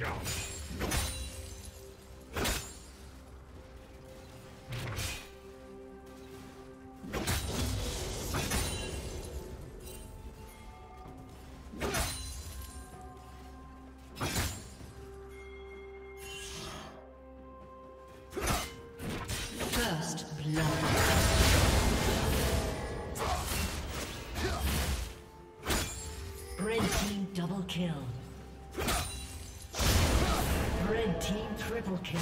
First blood. Double kill. Red team triple kill.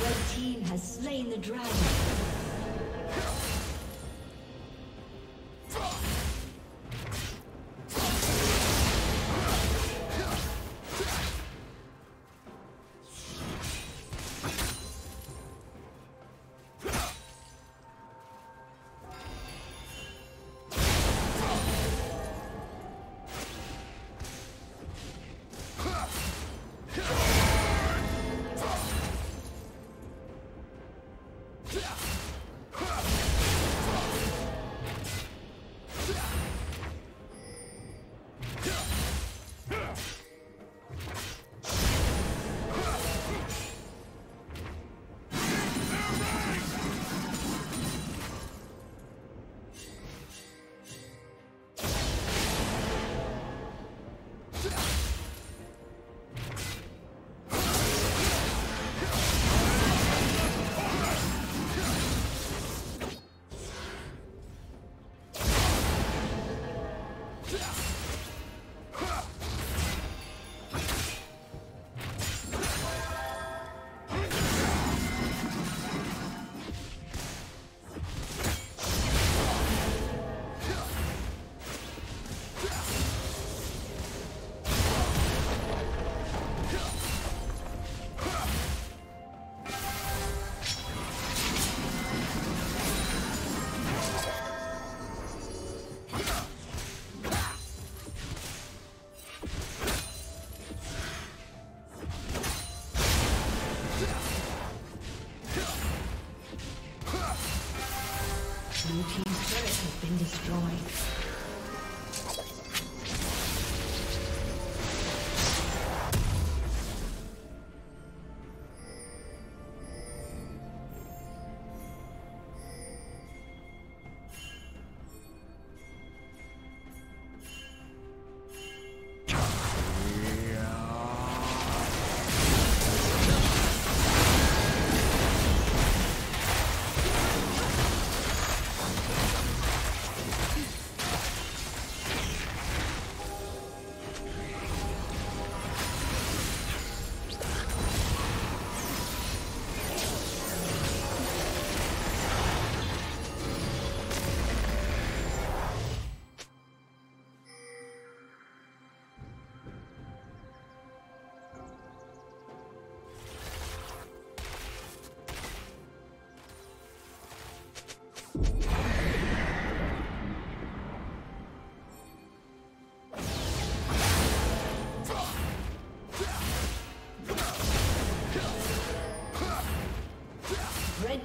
Red team has slain the dragon. Blue team's turret has been destroyed. Red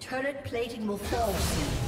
Turret plating will fall soon.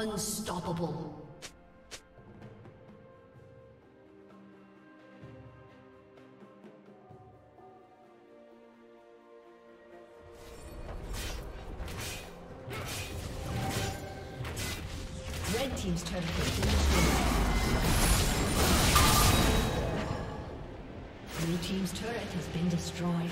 Unstoppable. Red team's turret has been destroyed. Blue team's turret has been destroyed.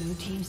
Blue team's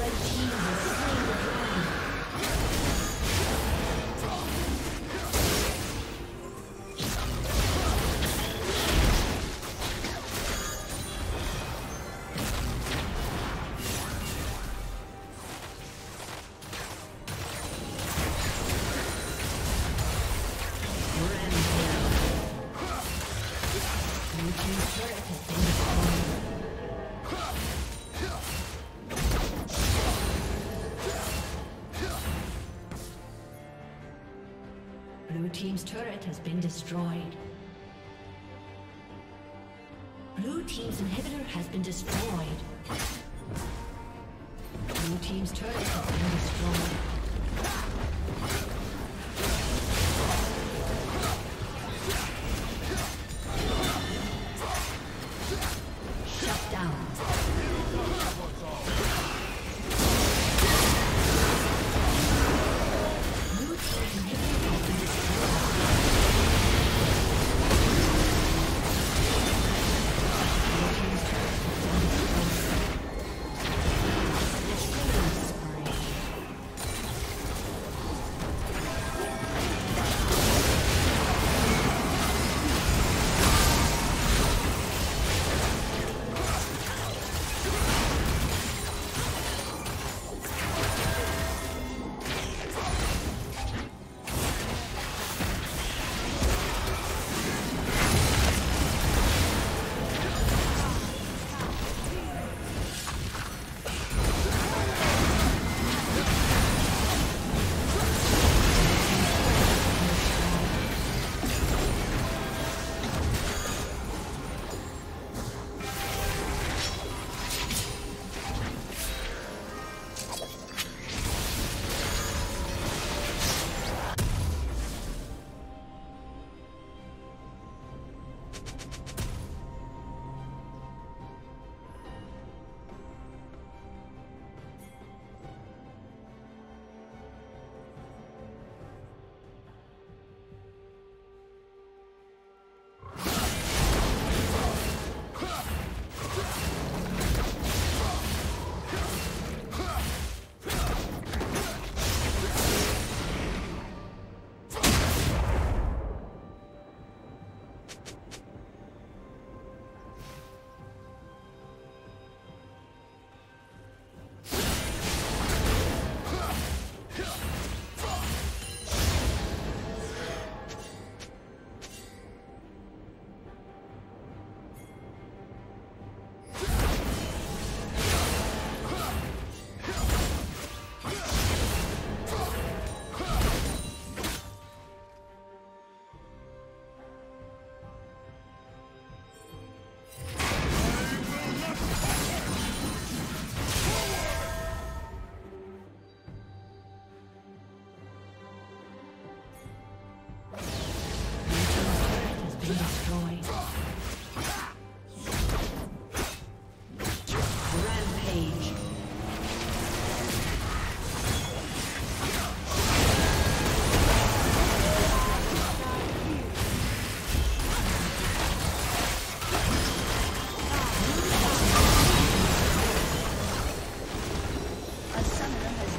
Blue team's turret has been destroyed. Blue team's inhibitor has been destroyed. Blue team's turret has been destroyed.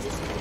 This